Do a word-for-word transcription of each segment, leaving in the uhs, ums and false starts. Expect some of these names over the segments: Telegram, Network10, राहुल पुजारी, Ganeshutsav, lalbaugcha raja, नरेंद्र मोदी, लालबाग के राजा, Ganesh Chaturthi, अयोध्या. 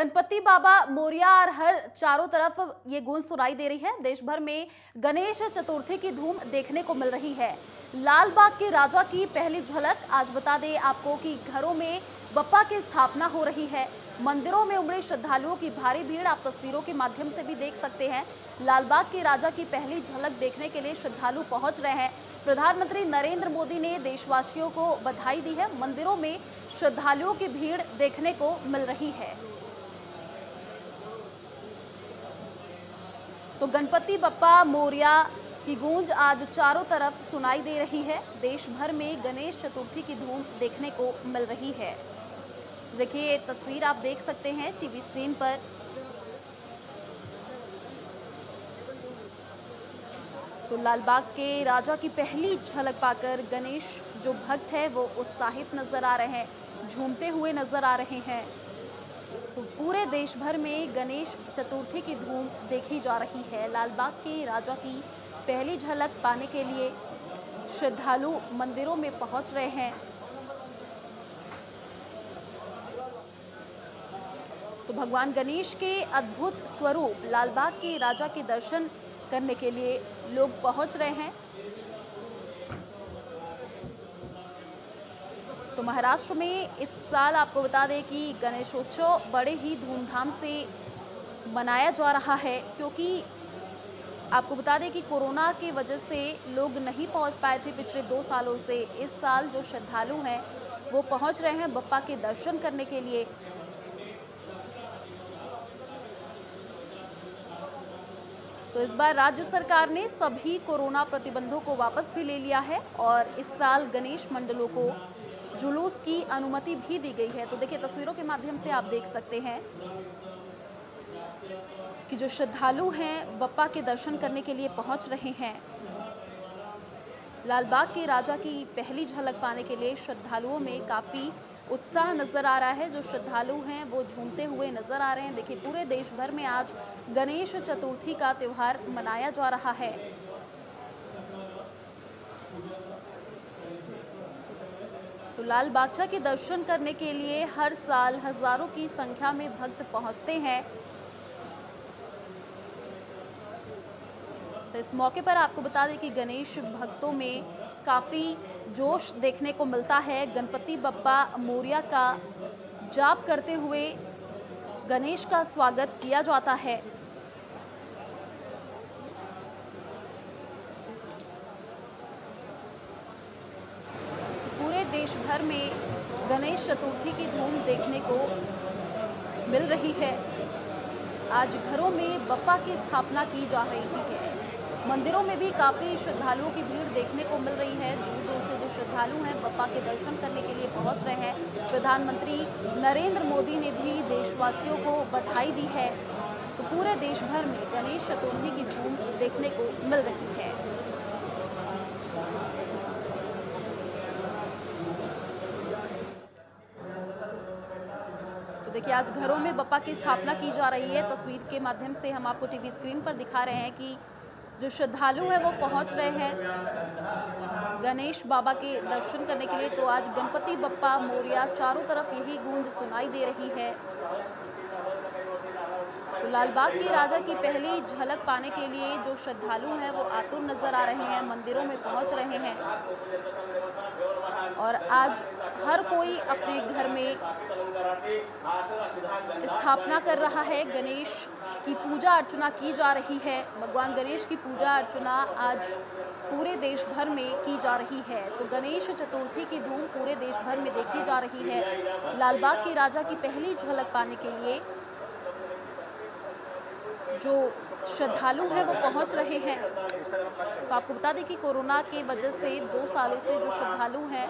गणपति बाबा मोरिया और हर चारों तरफ ये गूंज सुनाई दे रही है। देश भर में गणेश चतुर्थी की धूम देखने को मिल रही है। लालबाग के राजा की पहली झलक। आज बता दें आपको कि घरों में बप्पा की स्थापना हो रही है। मंदिरों में उमड़े श्रद्धालुओं की भारी भीड़ आप तस्वीरों के माध्यम से भी देख सकते हैं। लालबाग के राजा की पहली झलक देखने के लिए श्रद्धालु पहुंच रहे हैं। प्रधानमंत्री नरेंद्र मोदी ने देशवासियों को बधाई दी है। मंदिरों में श्रद्धालुओं की भीड़ देखने को मिल रही है। तो गणपति बप्पा मोरिया की गूंज आज चारों तरफ सुनाई दे रही है। देश भर में गणेश चतुर्थी की धूम देखने को मिल रही है। देखिए तस्वीर आप देख सकते हैं टीवी स्क्रीन पर। तो लालबाग के राजा की पहली झलक पाकर गणेश जो भक्त है वो उत्साहित नजर आ रहे हैं, झूमते हुए नजर आ रहे हैं। तो पूरे देश भर में गणेश चतुर्थी की धूम देखी जा रही है। लालबाग के राजा की पहली झलक पाने के लिए श्रद्धालु मंदिरों में पहुंच रहे हैं। तो भगवान गणेश के अद्भुत स्वरूप लालबाग के राजा के दर्शन करने के लिए लोग पहुंच रहे हैं। तो महाराष्ट्र में इस साल आपको बता दें कि गणेशोत्सव बड़े ही धूमधाम से मनाया जा रहा है, क्योंकि आपको बता दें कि कोरोना के वजह से लोग नहीं पहुंच पाए थे पिछले दो सालों से। इस साल जो श्रद्धालु हैं वो पहुंच रहे हैं बप्पा के दर्शन करने के लिए। तो इस बार राज्य सरकार ने सभी कोरोना प्रतिबंधों को वापस भी ले लिया है और इस साल गणेश मंडलों को जुलूस की अनुमति भी दी गई है। तो देखिए तस्वीरों के माध्यम से आप देख सकते हैं कि जो श्रद्धालु हैं बप्पा के दर्शन करने के लिए पहुंच रहे हैं। लालबाग के राजा की पहली झलक पाने के लिए श्रद्धालुओं में काफ़ी उत्साह नजर आ रहा है। जो श्रद्धालु हैं वो झूमते हुए नजर आ रहे हैं। देखिए पूरे देश भर में आज गणेश चतुर्थी का त्यौहार मनाया जा रहा है। तो लाल बागचा के दर्शन करने के लिए हर साल हजारों की संख्या में भक्त पहुंचते हैं। तो इस मौके पर आपको बता दें कि गणेश भक्तों में काफी जोश देखने को मिलता है। गणपति बप्पा मोरिया का जाप करते हुए गणेश का स्वागत किया जाता है। पूरे देश भर में गणेश चतुर्थी की धूम देखने को मिल रही है। आज घरों में बप्पा की स्थापना की जा रही है। मंदिरों में भी काफ़ी श्रद्धालुओं की भीड़ देखने को मिल रही है। दूर दूर से जो श्रद्धालु हैं बप्पा के दर्शन करने के लिए पहुंच रहे हैं। प्रधानमंत्री नरेंद्र मोदी ने भी देशवासियों को बधाई दी है। तो पूरे देश भर में गणेश चतुर्थी की धूम देखने को मिल रही है। तो देखिए आज घरों में बप्पा की स्थापना की जा रही है। तस्वीर के माध्यम से हम आपको टीवी स्क्रीन पर दिखा रहे हैं कि जो श्रद्धालु हैं वो पहुंच रहे हैं गणेश बाबा के दर्शन करने के लिए। तो आज गणपति बप्पा मोरिया चारों तरफ यही गूंज सुनाई दे रही है। तो लालबाग के राजा की पहली झलक पाने के लिए जो श्रद्धालु हैं वो आतुर नजर आ रहे हैं, मंदिरों में पहुंच रहे हैं और आज हर कोई अपने घर में स्थापना कर रहा है। गणेश की पूजा अर्चना की जा रही है। भगवान गणेश की पूजा अर्चना आज पूरे देश भर में की जा रही है। तो गणेश चतुर्थी की धूम पूरे देश भर में देखी जा रही है। लालबाग के राजा की पहली झलक पाने के लिए जो श्रद्धालु हैं वो पहुंच रहे हैं। तो आपको बता दें कि कोरोना के वजह से दो सालों से जो श्रद्धालु हैं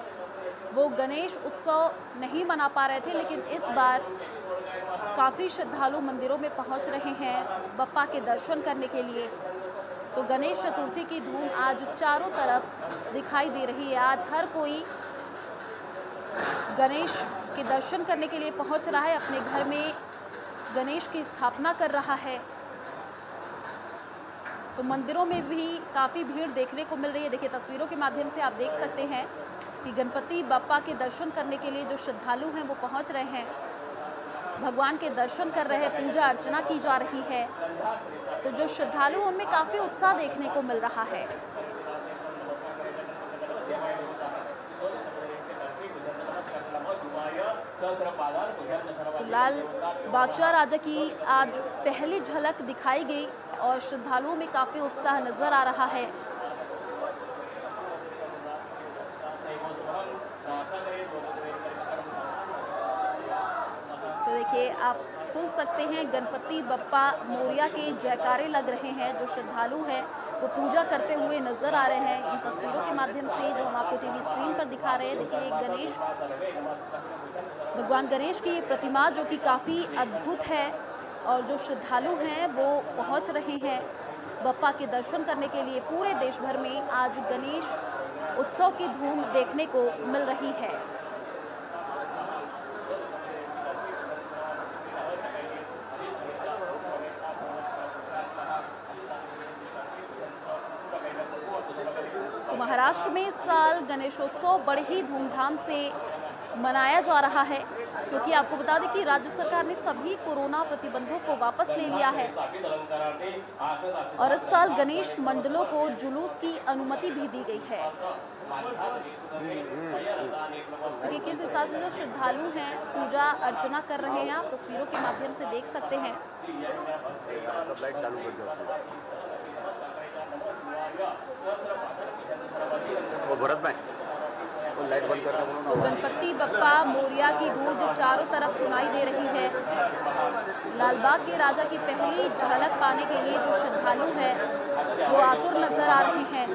वो गणेश उत्सव नहीं मना पा रहे थे, लेकिन इस बार काफ़ी श्रद्धालु मंदिरों में पहुंच रहे हैं बप्पा के दर्शन करने के लिए। तो गणेश चतुर्थी की धूम आज चारों तरफ दिखाई दे रही है। आज हर कोई गणेश के दर्शन करने के लिए पहुंच रहा है, अपने घर में गणेश की स्थापना कर रहा है। तो मंदिरों में भी काफ़ी भीड़ देखने को मिल रही है। देखिए तस्वीरों के माध्यम से आप देख सकते हैं कि गणपति बप्पा के दर्शन करने के लिए जो श्रद्धालु हैं वो पहुँच रहे हैं। भगवान के दर्शन कर रहे, पूजा अर्चना की जा रही है, तो जो श्रद्धालु उनमें काफी उत्साह देखने को मिल रहा है। लालबाग के राजा की आज पहली झलक दिखाई गई और श्रद्धालुओं में काफी उत्साह नजर आ रहा है। तो देखिए, आप सुन सकते हैं गणपति बप्पा मोरिया के जयकारे लग रहे हैं। जो श्रद्धालु हैं वो पूजा करते हुए नजर आ रहे हैं। इन तस्वीरों के माध्यम से जो हम आपको टीवी स्क्रीन पर दिखा रहे हैं, देखिए गणेश भगवान गणेश की ये प्रतिमा जो कि काफ़ी अद्भुत है और जो श्रद्धालु हैं वो पहुंच रहे हैं बप्पा के दर्शन करने के लिए। पूरे देश भर में आज गणेश उत्सव की धूम देखने को मिल रही है। महाराष्ट्र में इस साल गणेशोत्सव बड़े ही धूमधाम से मनाया जा रहा है, क्योंकि आपको बता दें कि राज्य सरकार ने सभी कोरोना प्रतिबंधों को वापस ले लिया है और इस साल गणेश मंडलों को जुलूस की अनुमति भी दी गई है। किस हिसाब से जो श्रद्धालु हैं पूजा अर्चना कर रहे हैं, आप तस्वीरों के माध्यम से देख सकते हैं। तो गणपति बप्पा मोरिया की गूंज चारों तरफ सुनाई दे रही है। लालबाग के राजा की पहली झलक पाने के लिए जो श्रद्धालु हैं वो आतुर नजर आ रहे हैं।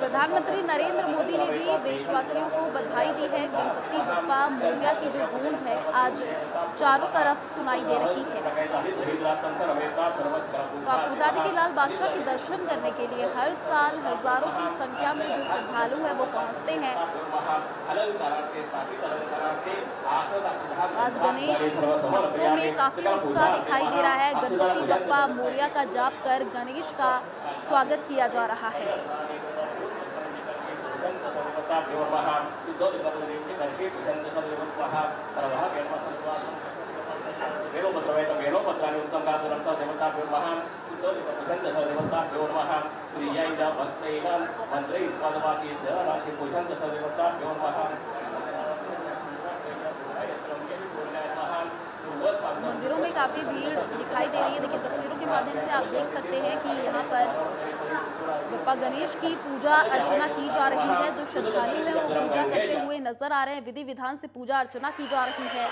प्रधानमंत्री नरेंद्र मोदी ने भी देशवासियों को बधाई दी है। गणपति बप्पा मोरिया की जो गूंज है आज चारों तरफ सुनाई दे रही है। तो आपको बता दें कि लाल बादशाह के दर्शन करने के लिए हर साल हजारों की संख्या में जो श्रद्धालु है वो पहुंचते हैं। आज गणेश भक्तों में काफी उत्साह दिखाई दे रहा है। गणपति बप्पा मोरिया का जाप कर गणेश का स्वागत किया जा रहा है। मंदिरों में काफी भीड़ दिखाई दे रही है। देखिए तस्वीरों के माध्यम से आप देख सकते हैं कि यहाँ पर बप्पा गणेश की पूजा अर्चना की जा रही है। जो श्रद्धालु हैं वो पूजा करते हुए नजर आ रहे हैं। विधि विधान से पूजा अर्चना की जा रही है।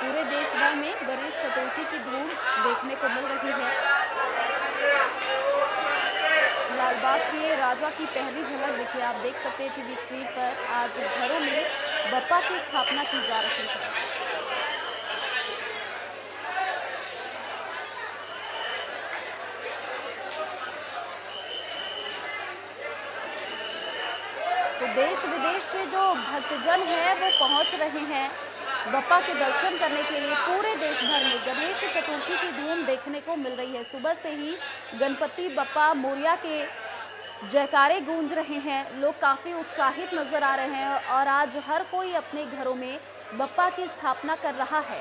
पूरे देश भर में गणेश चतुर्थी की धूम देखने को मिल रही है। लालबाग के राजा की पहली झलक देखिए, आप देख सकते हैं टीवी स्क्रीन पर। आज घरों में बप्पा की स्थापना की जा रही है। तो देश विदेश से जो भक्तजन है वो पहुंच रहे हैं बप्पा के दर्शन करने के लिए। पूरे देश भर में गणेश चतुर्थी की धूम देखने को मिल रही है। सुबह से ही गणपति बप्पा मोरिया के जयकारे गूंज रहे हैं। लोग काफ़ी उत्साहित नजर आ रहे हैं और आज हर कोई अपने घरों में बप्पा की स्थापना कर रहा है।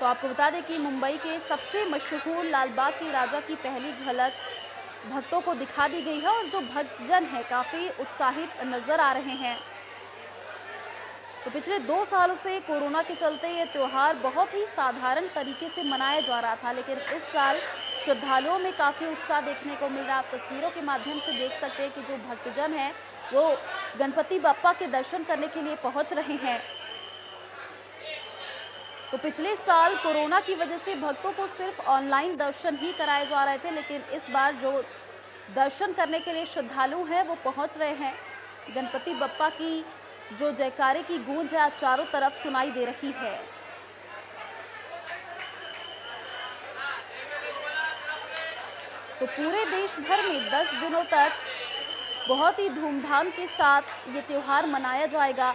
तो आपको बता दें कि मुंबई के सबसे मशहूर लालबाग के राजा की पहली झलक भक्तों को दिखा दी गई है और जो भक्तजन है काफ़ी उत्साहित नजर आ रहे हैं। तो पिछले दो सालों से कोरोना के चलते ये त्यौहार बहुत ही साधारण तरीके से मनाया जा रहा था, लेकिन इस साल श्रद्धालुओं में काफ़ी उत्साह देखने को मिल रहा है। आप तस्वीरों के माध्यम से देख सकते हैं कि जो भक्तजन हैं वो गणपति बप्पा के दर्शन करने के लिए पहुँच रहे हैं। तो पिछले साल कोरोना की वजह से भक्तों को सिर्फ ऑनलाइन दर्शन ही कराए जा रहे थे, लेकिन इस बार जो दर्शन करने के लिए श्रद्धालु हैं वो पहुंच रहे हैं। गणपति बप्पा की जो जयकारे की गूंज है चारों तरफ सुनाई दे रही है। तो पूरे देश भर में दस दिनों तक बहुत ही धूमधाम के साथ ये त्योहार मनाया जाएगा।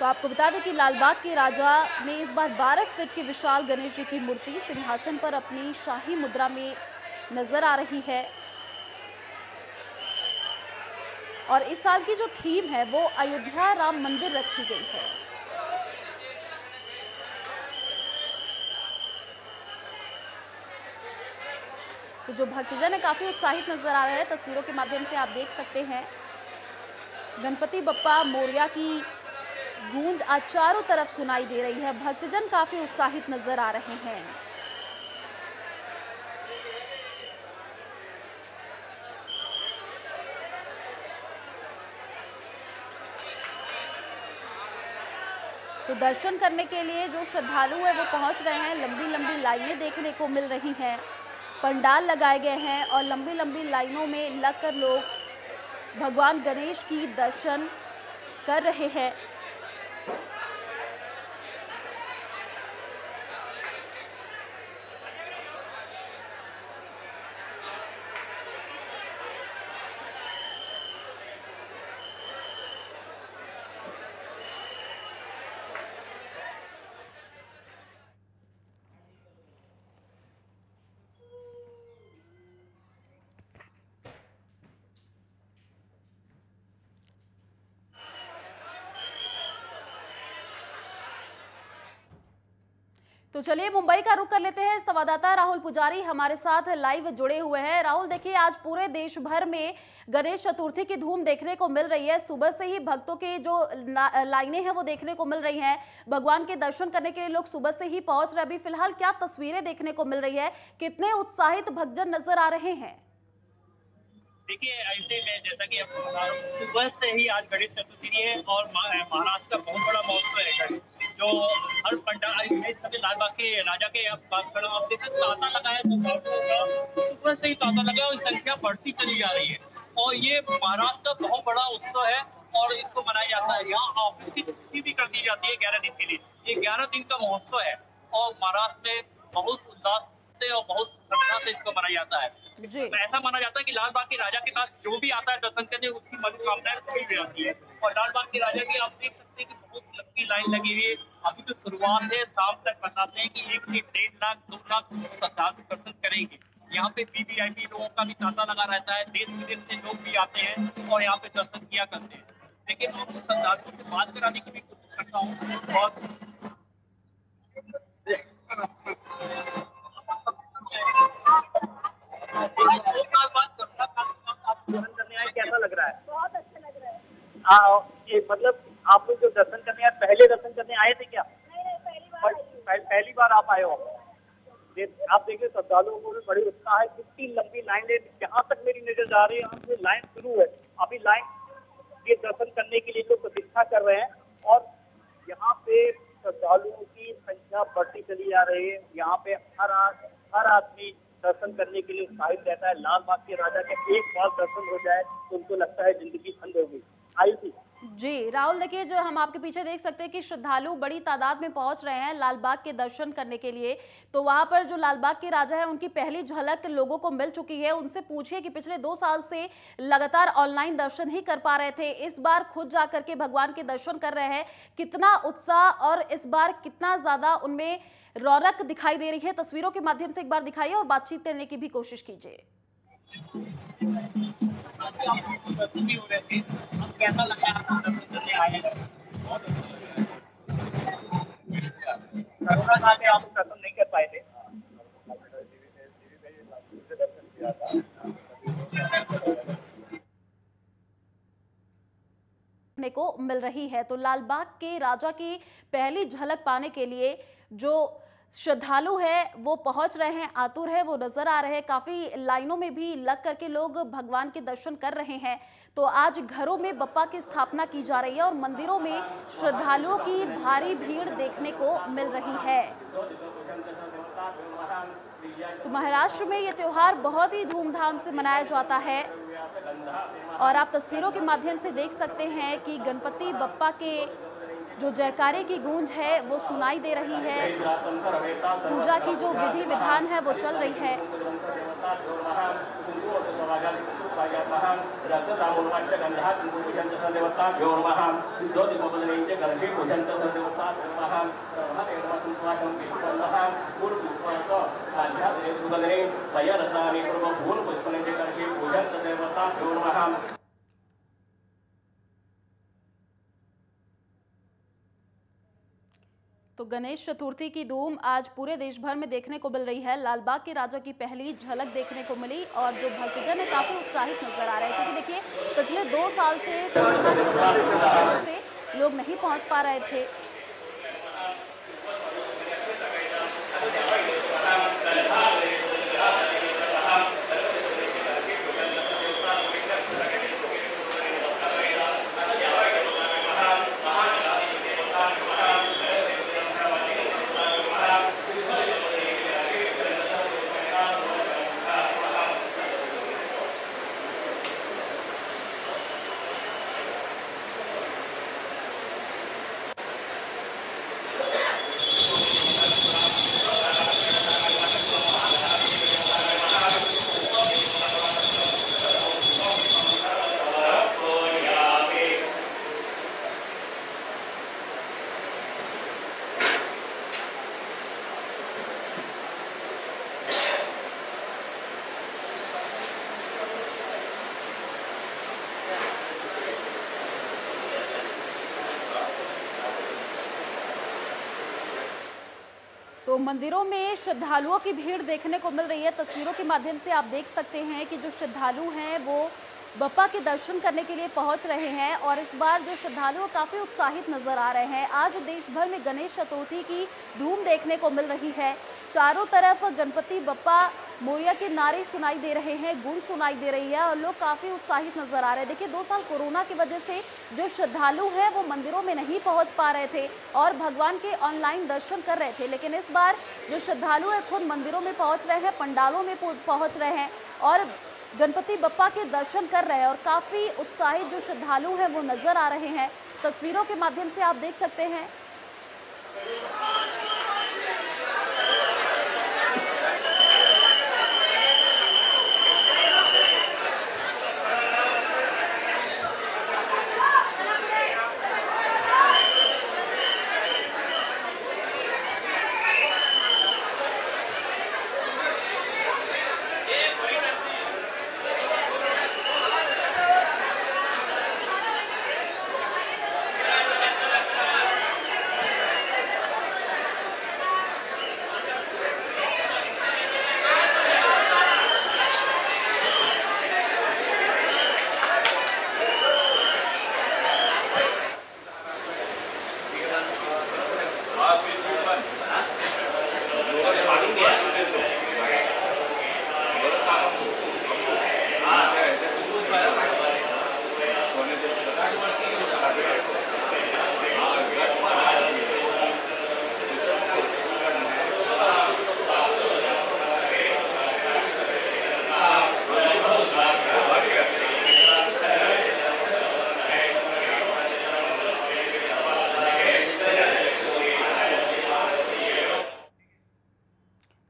तो आपको बता दें कि लालबाग के राजा ने इस बार बारह फीट की विशाल गणेश जी की मूर्ति सिंहासन पर अपनी शाही मुद्रा में नजर आ रही है। और इस साल की जो थीम है वो अयोध्या राम मंदिर रखी गई है। तो जो भक्तजन है काफी उत्साहित नजर आ रहे हैं। तस्वीरों के माध्यम से आप देख सकते हैं गणपति बप्पा मोरया की गूंज आज चारों तरफ सुनाई दे रही है। भक्तजन काफी उत्साहित नजर आ रहे हैं। तो दर्शन करने के लिए जो श्रद्धालु है वो पहुंच रहे हैं। लंबी लंबी लाइनें देखने को मिल रही हैं। पंडाल लगाए गए हैं और लंबी लंबी लाइनों में लगकर लोग भगवान गणेश की दर्शन कर रहे हैं। तो चलिए मुंबई का रुख कर लेते हैं। संवाददाता राहुल पुजारी हमारे साथ लाइव जुड़े हुए हैं। राहुल, देखिए आज पूरे देश भर में गणेश चतुर्थी की धूम देखने को मिल रही है। सुबह से ही भक्तों के जो लाइनें हैं वो देखने को मिल रही हैं। भगवान के दर्शन करने के लिए लोग सुबह से ही पहुंच रहे हैं। अभी फिलहाल क्या तस्वीरें देखने को मिल रही है, कितने उत्साहित भक्तजन नजर आ रहे हैं? देखिए ऐसे में जैसा कि आपको बता रहा हूँ, सुबह से ही आज गणेश चतुर्थी है और महाराष्ट्र का बहुत बड़ा महोत्सव है जो हर पंडाल लालबाग के राजा के आप बात कर रहे हो, आप देखिए तांता लगा है, सुबह से ही तांता लगा है और संख्या बढ़ती चली जा रही है। और ये महाराष्ट्र का बहुत बड़ा उत्सव है और इसको मनाया जाता है। यहाँ ऑफिस की छुट्टी भी कर दी जाती है ग्यारह दिन के लिए। ये ग्यारह दिन का महोत्सव है और महाराष्ट्र में बहुत उल्लास से और बहुत श्रद्धा से इसको मनाया जाता है। ऐसा माना जाता है कि लालबाग के राजा के पास जो भी आता है दर्शन करने उसकी मनोकामनाएं पूरी हो जाती है। और लालबाग के राजा की आप देख सकते हैं कि बहुत लंबी लाइन लगी हुई है। अभी तो शुरुआत है, शाम तक बताते हैं कि एक से डेढ़ लाख दो लाख श्रद्धालु दर्शन करेंगे। यहाँ पे वीवीआईपी लोगों का भी तांता लगा रहता है, देश विदेश से लोग भी आते हैं और यहाँ पे दर्शन किया करते हैं। लेकिन मैं श्रद्धालुओं से बात कराने की भी कोशिश करता हूँ और कैसा लग रहा है? बहुत अच्छा लग रहा है। आ, ये मतलब आप लोग जो दर्शन करने आए, पहले दर्शन करने आए थे क्या? नहीं, पहली बार पह, पहली बार आप आए हो। आप देखिए श्रद्धालुओं को भी बड़ी उत्साह है, कितनी लंबी लाइन है। जहाँ तक मेरी नजर जा रही है यहाँ से लाइन शुरू है। अभी लाइन ये दर्शन करने के लिए लोग प्रतीक्षा कर रहे हैं और यहाँ पे श्रद्धालुओं की संख्या बढ़ती चली जा रही है। यहाँ पे हर हर आदमी दर्शन करने के लिए उत्साहित रहता है। लालबाग के राजा के एक बार दर्शन हो जाए तो उनको लगता है जिंदगी धन्य हो गई। आई थी जी राहुल, देखिए जो हम आपके पीछे देख सकते हैं कि श्रद्धालु बड़ी तादाद में पहुंच रहे हैं लालबाग के दर्शन करने के लिए। तो वहां पर जो लालबाग के राजा हैं उनकी पहली झलक लोगों को मिल चुकी है। उनसे पूछिए कि पिछले दो साल से लगातार ऑनलाइन दर्शन ही कर पा रहे थे, इस बार खुद जाकर के भगवान के दर्शन कर रहे हैं। कितना उत्साह और इस बार कितना ज्यादा उनमें रौनक दिखाई दे रही है। तस्वीरों के माध्यम से एक बार दिखाइए और बातचीत करने की भी कोशिश कीजिए। कैसा लग रहा है? कोरोना काल में आप दर्शन नहीं कर पाए थे। को मिल रही है तो लालबाग के राजा की पहली झलक पाने के लिए जो श्रद्धालु है वो पहुंच रहे हैं, आतुर है वो नजर आ रहे हैं। काफी लाइनों में भी लग करके लोग भगवान के दर्शन कर रहे हैं। तो आज घरों में बप्पा की स्थापना की जा रही है और मंदिरों में श्रद्धालुओं की भारी भीड़ देखने को मिल रही है। तो महाराष्ट्र में ये त्योहार बहुत ही धूमधाम से मनाया जाता है और आप तस्वीरों के माध्यम से देख सकते हैं कि गणपति बप्पा के जो जयकारे की गूंज है वो सुनाई दे रही है, पूजा की जो विधि विधान है वो चल रही है। पूजन तो गणेश चतुर्थी की धूम आज पूरे देश भर में देखने को मिल रही है। लालबाग के राजा की पहली झलक देखने को मिली और जो भक्तजन है काफी उत्साहित नजर आ रहे हैं, क्योंकि देखिए पिछले दो साल से, तो से लोग नहीं पहुंच पा रहे थे। तो मंदिरों में श्रद्धालुओं की भीड़ देखने को मिल रही है। तस्वीरों के माध्यम से आप देख सकते हैं कि जो श्रद्धालु हैं वो बप्पा के दर्शन करने के लिए पहुंच रहे हैं और इस बार जो श्रद्धालु काफ़ी उत्साहित नजर आ रहे हैं। आज देश भर में गणेश चतुर्थी की धूम देखने को मिल रही है। चारों तरफ गणपति बप्पा मोरिया के नारे सुनाई दे रहे हैं, गूंज सुनाई दे रही है और लोग काफ़ी उत्साहित नजर आ रहे हैं। देखिए दो साल कोरोना की वजह से जो श्रद्धालु हैं वो मंदिरों में नहीं पहुंच पा रहे थे और भगवान के ऑनलाइन दर्शन कर रहे थे, लेकिन इस बार जो श्रद्धालु हैं खुद मंदिरों में पहुंच रहे हैं, पंडालों में पहुंच रहे हैं और गणपति बप्पा के दर्शन कर रहे हैं और काफ़ी उत्साहित जो श्रद्धालु हैं वो नजर आ रहे हैं। तस्वीरों के माध्यम से आप देख सकते हैं।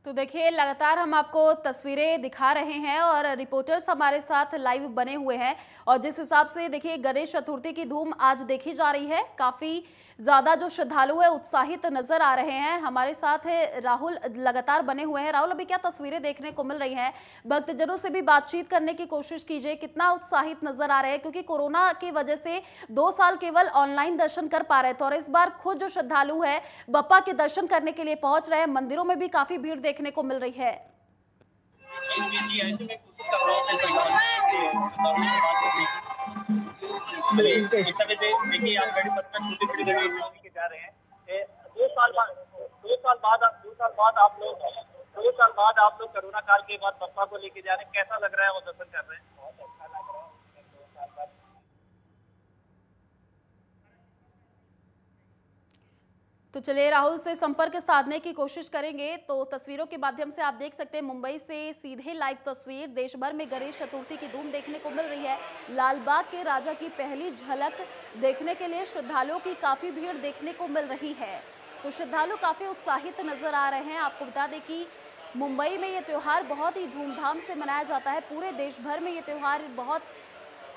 तो देखिए लगातार हम आपको तस्वीरें दिखा रहे हैं और रिपोर्टर्स हमारे साथ लाइव बने हुए हैं और जिस हिसाब से देखिए गणेश चतुर्थी की धूम आज देखी जा रही है, काफ़ी ज़्यादा जो श्रद्धालु है उत्साहित नजर आ रहे हैं। हमारे साथ है राहुल, लगातार बने हुए हैं। राहुल, अभी क्या तस्वीरें देखने को मिल रही हैं? भक्तजनों से भी बातचीत करने की कोशिश कीजिए, कितना उत्साहित नजर आ रहे हैं, क्योंकि कोरोना की वजह से दो साल केवल ऑनलाइन दर्शन कर पा रहे थे और इस बार खुद जो श्रद्धालु है बप्पा के दर्शन करने के लिए पहुंच रहे हैं। मंदिरों में भी काफी भीड़ देखने को मिल रही है। देखिए आज बड़ी छोटी छोटी गणेश जा रहे हैं। दो साल बाद दो साल बाद दो साल बाद आप लोग दो साल बाद आप लोग कोरोना काल के बाद बप्पा को लेके जा रहे हैं, कैसा लग रहा है वो दर्शन कर रहे हैं? बहुत अच्छा लग रहा है। तो चलिए राहुल से संपर्क साधने की कोशिश करेंगे। तो तस्वीरों के माध्यम से आप देख सकते हैं मुंबई से सीधे लाइव तस्वीर। देश भर में गणेश चतुर्थी की धूम देखने को मिल रही है। लालबाग के राजा की पहली झलक देखने के लिए श्रद्धालुओं की काफी भीड़ देखने को मिल रही है। तो श्रद्धालु काफी उत्साहित नजर आ रहे हैं। आपको बता दें कि मुंबई में ये त्यौहार बहुत ही धूमधाम से मनाया जाता है। पूरे देश भर में ये त्यौहार बहुत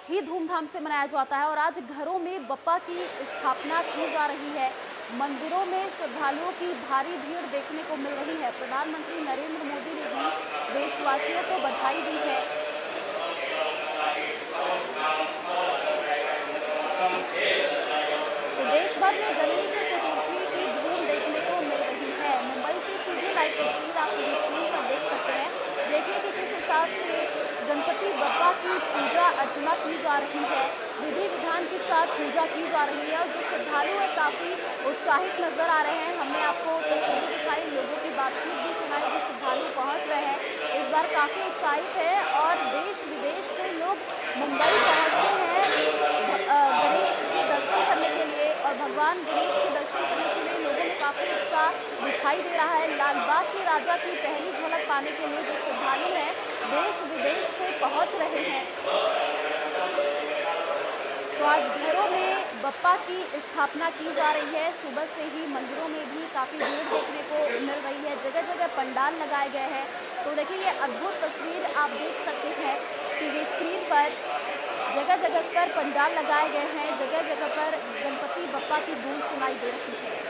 ही धूमधाम से मनाया जाता है और आज घरों में बप्पा की स्थापना की जा रही है। मंदिरों में श्रद्धालुओं की भारी भीड़ देखने को मिल रही है। प्रधानमंत्री नरेंद्र मोदी ने भी देशवासियों को बधाई दी है। देश भर में गणेश चतुर्थी की धूम देखने को मिल रही है। मुंबई से सीधी लाइव तस्वीर आप स्क्रीन पर देख सकते हैं। देखिए कि किस हिसाब से गणपति बप्पा की पूजा अर्चना की जा रही है। विधि विधान के साथ पूजा की जा रही है और जो श्रद्धालु हैं काफ़ी उत्साहित नजर आ रहे हैं। हमने आपको तस्वीरें दिखाई, लोगों की बातचीत भी सुनाई जो श्रद्धालु पहुंच रहे हैं। इस बार काफ़ी उत्साहित है और देश विदेश के लोग मुंबई पहुंचते हैं गणेश के दर्शन करने के लिए और भगवान गणेश के दर्शन करने के लिए लोगों में काफ़ी उत्साह दिखाई दे रहा है। लालबाग के राजा की पहली झलक पाने के लिए जो श्रद्धालु हैं देश विदेश से पहुँच रहे हैं। तो आज घरों में बप्पा की स्थापना की जा रही है। सुबह से ही मंदिरों में भी काफ़ी भीड़ देखने को मिल रही है। जगह जगह पंडाल लगाए गए हैं। तो देखिए ये अद्भुत तस्वीर आप देख सकते हैं टीवी स्क्रीन पर। जगह जगह पर पंडाल लगाए गए हैं। जगह जगह पर गणपति बप्पा की धूम सुनाई दे रही है।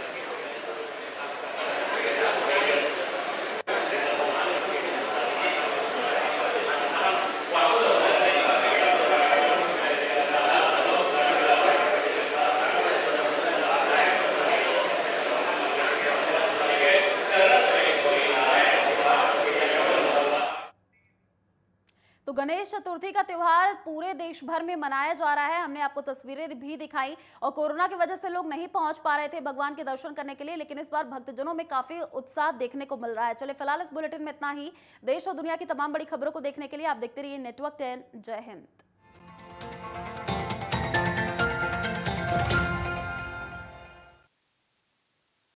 गणेश चतुर्थी का त्यौहार पूरे देश भर में मनाया जा रहा है। हमने आपको तस्वीरें भी दिखाई और कोरोना की वजह से लोग नहीं पहुंच पा रहे थे भगवान के दर्शन करने के लिए, लेकिन इस बार भक्तजनों में काफी उत्साह देखने को मिल रहा है। चलिए फिलहाल इस बुलेटिन में इतना ही। देश और दुनिया की तमाम बड़ी खबरों को देखने के लिए आप देखते रहिए नेटवर्क टेन। जय हिंद।